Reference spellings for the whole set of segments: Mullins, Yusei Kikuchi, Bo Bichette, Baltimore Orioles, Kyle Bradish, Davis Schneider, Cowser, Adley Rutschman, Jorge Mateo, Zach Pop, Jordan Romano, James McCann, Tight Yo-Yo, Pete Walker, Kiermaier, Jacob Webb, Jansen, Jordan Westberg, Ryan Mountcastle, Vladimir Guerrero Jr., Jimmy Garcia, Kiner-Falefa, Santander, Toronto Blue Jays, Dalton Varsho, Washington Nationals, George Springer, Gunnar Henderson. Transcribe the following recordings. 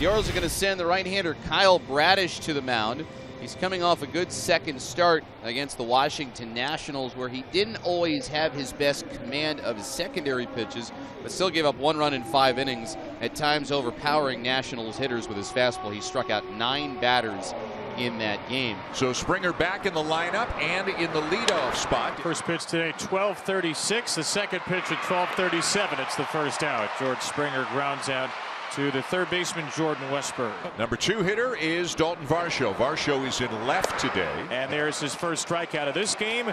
The Orioles are going to send the right-hander Kyle Bradish to the mound. He's coming off a good second start against the Washington Nationals, where he didn't always have his best command of his secondary pitches, but still gave up one run in 5 innings, at times overpowering Nationals hitters with his fastball. He struck out 9 batters in that game. So Springer back in the lineup and in the leadoff spot. First pitch today, 12:36. The second pitch at 12:37. It's the first out. George Springer grounds out to the third baseman, Jordan Westberg. Number 2 hitter is Dalton Varsho. Varsho is in left today. And there's his first strikeout of this game.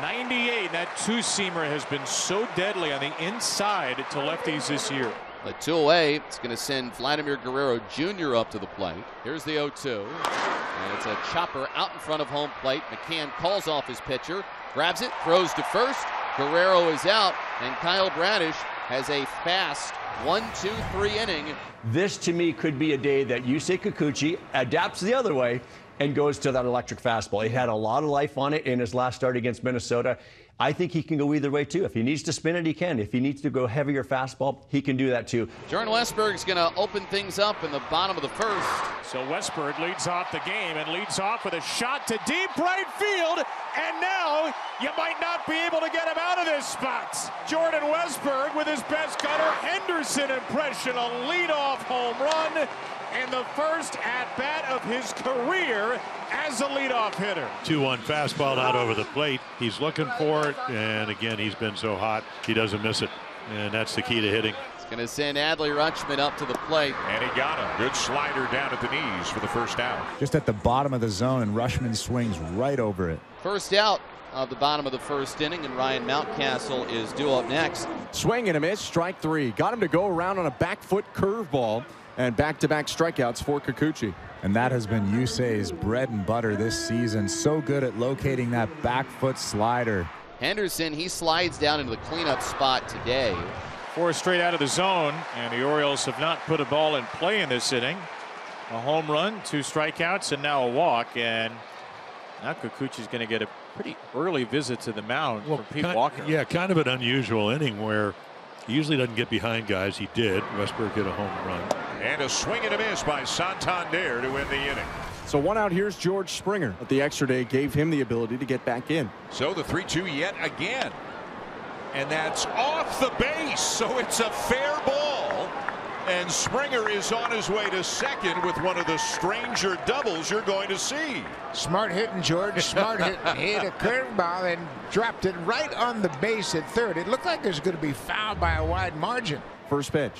98. That two-seamer has been so deadly on the inside to lefties this year. A 2-away. It's going to send Vladimir Guerrero Jr. up to the plate. Here's the 0-2. And it's a chopper out in front of home plate. McCann calls off his pitcher, grabs it, throws to first. Guerrero is out, and Kyle Bradish has a fast 1-2-3 inning. This, to me, could be a day that Yusei Kikuchi adapts the other way and goes to that electric fastball. It had a lot of life on it in his last start against Minnesota. I think he can go either way, too. If he needs to spin it, he can. If he needs to go heavier fastball, he can do that, too. Jordan Westberg's going to open things up in the bottom of the first. So Westberg leads off the game and leads off with a shot to deep right field. And now you might not be able to get him out of this spot. Jordan Westberg with his best Gunnar Henderson impression, a leadoff home run, and the first at-bat of his career as a leadoff hitter. 2-1 fastball out over the plate. He's looking for it, and again, he's been so hot, he doesn't miss it. And that's the key to hitting. It's going to send Adley Rutschman up to the plate. And he got him. Good slider down at the knees for the first out. Just at the bottom of the zone, and Rutschman swings right over it. First out of the bottom of the first inning, and Ryan Mountcastle is due up next. Swing and a miss, strike 3. Got him to go around on a back-foot curveball. And back-to-back strikeouts for Kikuchi. And that has been Yusei's bread and butter this season. So good at locating that back-foot slider. Henderson, he slides down into the cleanup spot today. 4 straight out of the zone, and the Orioles have not put a ball in play in this inning. A home run, 2 strikeouts, and now a walk. And now Kikuchi's going to get a pretty early visit to the mound from Pete Walker. Yeah, kind of an unusual inning where he usually doesn't get behind guys. He did. Westberg hit a home run. And a swing and a miss by Santander to end the inning. So one out, here's George Springer. But the extra day gave him the ability to get back in. So the 3-2 yet again. And that's off the base. So it's a fair ball. And Springer is on his way to second with one of the stranger doubles you're going to see. Smart hitting, George. Smart hitting. He hit a curveball and dropped it right on the base at third. It looked like it was going to be fouled by a wide margin. First pitch.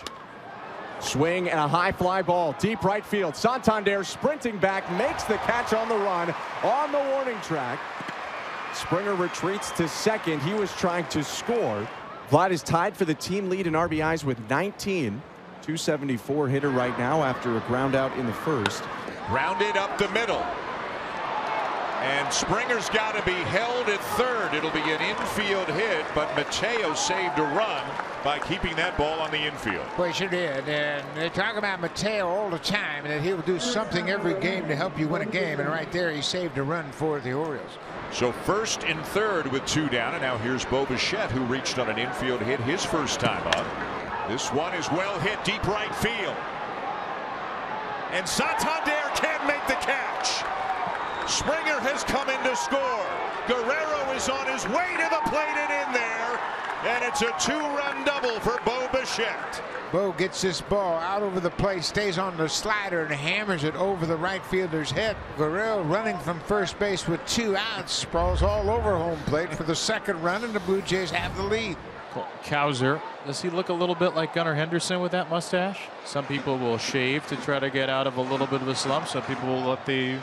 Swing and a high fly ball, deep right field. Santander sprinting back, makes the catch on the run, on the warning track. Springer retreats to second. He was trying to score. Vlad is tied for the team lead in RBIs with 19. 274 hitter right now after a ground out in the first. Grounded up the middle. And Springer's got to be held at third. It'll be an infield hit, but Mateo saved a run by keeping that ball on the infield. Well, he sure did. And they talk about Mateo all the time, and that he will do something every game to help you win a game. And right there, he saved a run for the Orioles. So first and third with 2 down. And now here's Bo Bichette, who reached on an infield hit his first time up. This one is well hit, deep right field. And Santander can't make the catch. Springer has come in to score. Guerrero is on his way to the plate and in there. And it's a 2-run double for Bo Bichette. Bo gets this ball out over the plate, stays on the slider, and hammers it over the right fielder's head. Guerrero, running from first base with 2 outs, sprawls all over home plate for the second run, and the Blue Jays have the lead. Cowser, does he look a little bit like Gunnar Henderson with that mustache? Some people will shave to try to get out of a little bit of a slump. Some people will let the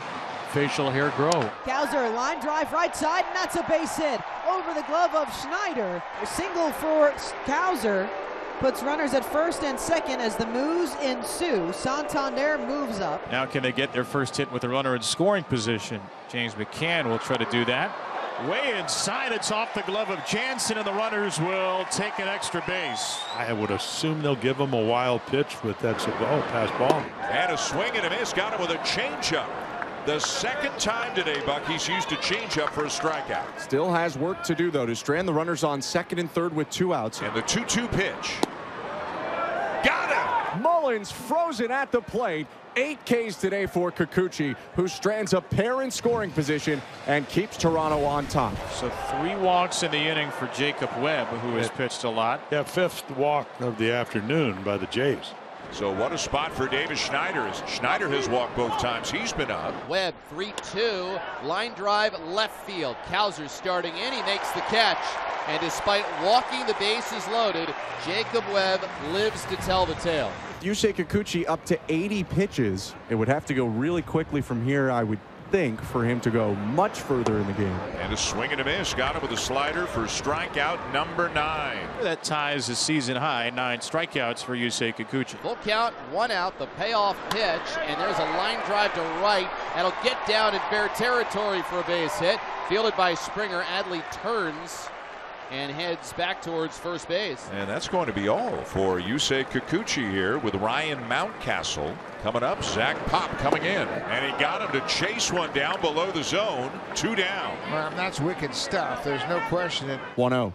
facial hair grow. Cowser, line drive right side, and that's a base hit over the glove of Schneider. A single for Cowser puts runners at first and second as the moves ensue. Santander moves up. Now can they get their first hit with a runner in scoring position? James McCann will try to do that. Way inside, it's off the glove of Jansen, and the runners will take an extra base. I would assume they'll give him a wild pitch, but that's a pass ball. And a swing and a miss, got him with a changeup. The second time today, Buck, he's used to change up for a strikeout. Still has work to do, though, to strand the runners on second and third with 2 outs. And the 2-2 pitch. Got him! Mullins frozen at the plate. 8 Ks today for Kikuchi, who strands a pair in scoring position and keeps Toronto on top. So 3 walks in the inning for Jacob Webb, who has pitched a lot. Yeah, 5th walk of the afternoon by the Jays. So what a spot for Davis Schneider. Schneider has walked both times he's been up. Webb 3-2, line drive left field. Cowser starting in, he makes the catch. And despite walking the bases loaded, Jacob Webb lives to tell the tale. Yusei Kikuchi up to 80 pitches. It would have to go really quickly from here, I would think, for him to go much further in the game. And a swing and a miss. Got him with a slider for strikeout number 9. That ties the season high. 9 strikeouts for Yusei Kikuchi. Full count, 1 out, the payoff pitch, and there's a line drive to right. That'll get down in fair territory for a base hit. Fielded by Springer, Adley turns and heads back towards first base. And that's going to be all for Yusei Kikuchi here, with Ryan Mountcastle coming up. Zach Pop coming in, and he got him to chase one down below the zone. 2 down. Well, that's wicked stuff. There's no question. 1-0.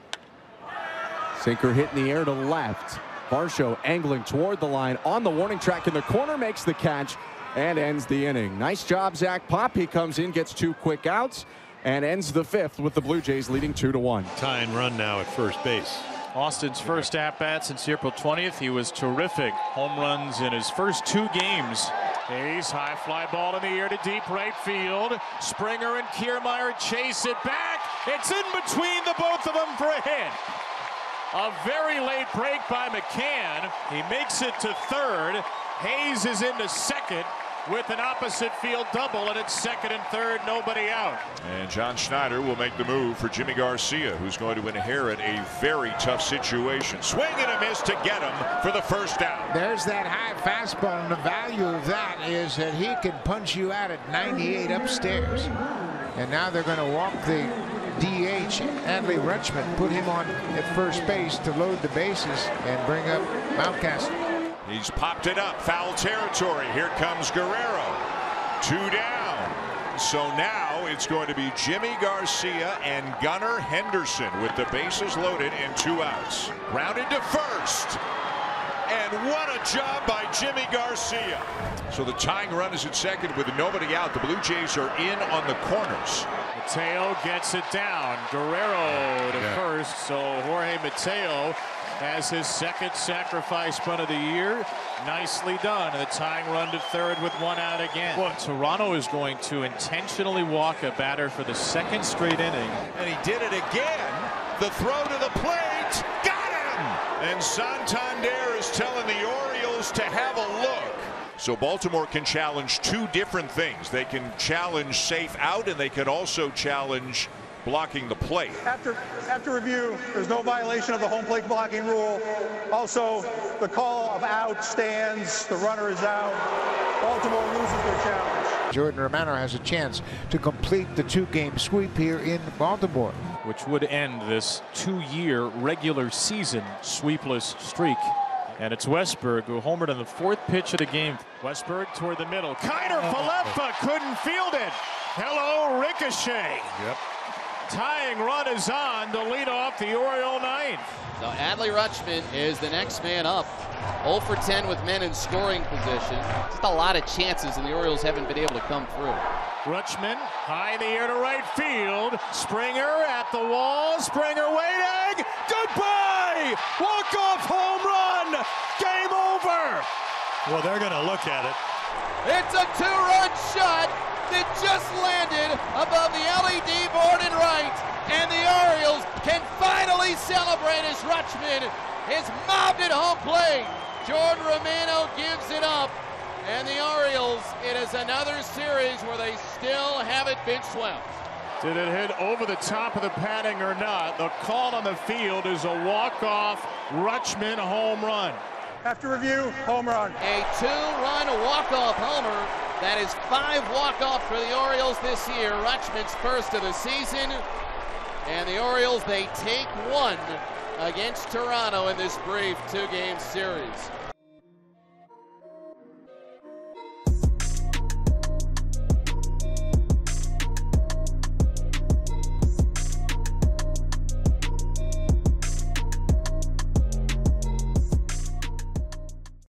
Sinker hit in the air to left. Varsho angling toward the line on the warning track in the corner, makes the catch and ends the inning. Nice job, Zach Pop. He comes in, gets 2 quick outs. And ends the 5th with the Blue Jays leading 2-1. Tying run now at first base. Austin's first at-bat since April 20th. He was terrific. Home runs in his first 2 games. A's high fly ball in the air to deep right field. Springer and Kiermaier chase it back. It's in between the both of them for a hit. A very late break by McCann. He makes it to 3rd. Hayes is into 2nd. With an opposite field double, and it's 2nd and 3rd, nobody out. And John Schneider will make the move for Jimmy Garcia, who's going to inherit a very tough situation. Swing and a miss to get him for the 1st out. There's that high fastball, and the value of that is that he can punch you out at 98 upstairs. And now they're going to walk the DH, Adley Rutschman, put him on at first base to load the bases and bring up Mountcastle. He's popped it up, foul territory. Here comes Guerrero. 2 down. So now it's going to be Jimmy Garcia and Gunnar Henderson with the bases loaded and 2 outs. Rounded to 1st. And what a job by Jimmy Garcia. So the tying run is at 2nd with nobody out. The Blue Jays are in on the corners. Mateo gets it down. Guerrero to 1st. So Jorge Mateo has his 2nd sacrifice bunt of the year. Nicely done. And the tying run to 3rd with 1 out again. Well, Toronto is going to intentionally walk a batter for the 2nd straight inning. And he did it again. The throw to the plate. Got him! And Santander is telling the Orioles to have a look. So Baltimore can challenge 2 different things. They can challenge safe out, and they can also challenge blocking the plate. After review, there's no violation of the home plate blocking rule. Also, the call of out stands. The runner is out. Baltimore loses their challenge. Jordan Romano has a chance to complete the 2-game sweep here in Baltimore, which would end this 2-year regular season sweepless streak. And it's Westberg who homered on the 4th pitch of the game. Westberg toward the middle. Kiner-Falefa couldn't field it. Hello, ricochet. Yep. Tying run is on to lead off the Oriole 9th. So Adley Rutschman is the next man up. 0 for 10 with men in scoring position. Just a lot of chances, and the Orioles haven't been able to come through. Rutschman high in the air to right field. Springer at the wall. Springer waiting. Goodbye! Walk-off home run. Game over. Well, they're going to look at it. It's a 2-run shot. That just landed above the LED board and right, and the Orioles can finally celebrate as Rutschman is mobbed at home plate. Jordan Romano gives it up, and the Orioles, it is another series where they still haven't been swept. Did it hit over the top of the padding or not? The call on the field is a walk-off Rutschman home run. After review, home run. A 2-run walk-off homer. That is 5 walk-offs for the Orioles this year. Rutschman's 1st of the season. And the Orioles, they take 1 against Toronto in this brief 2-game series.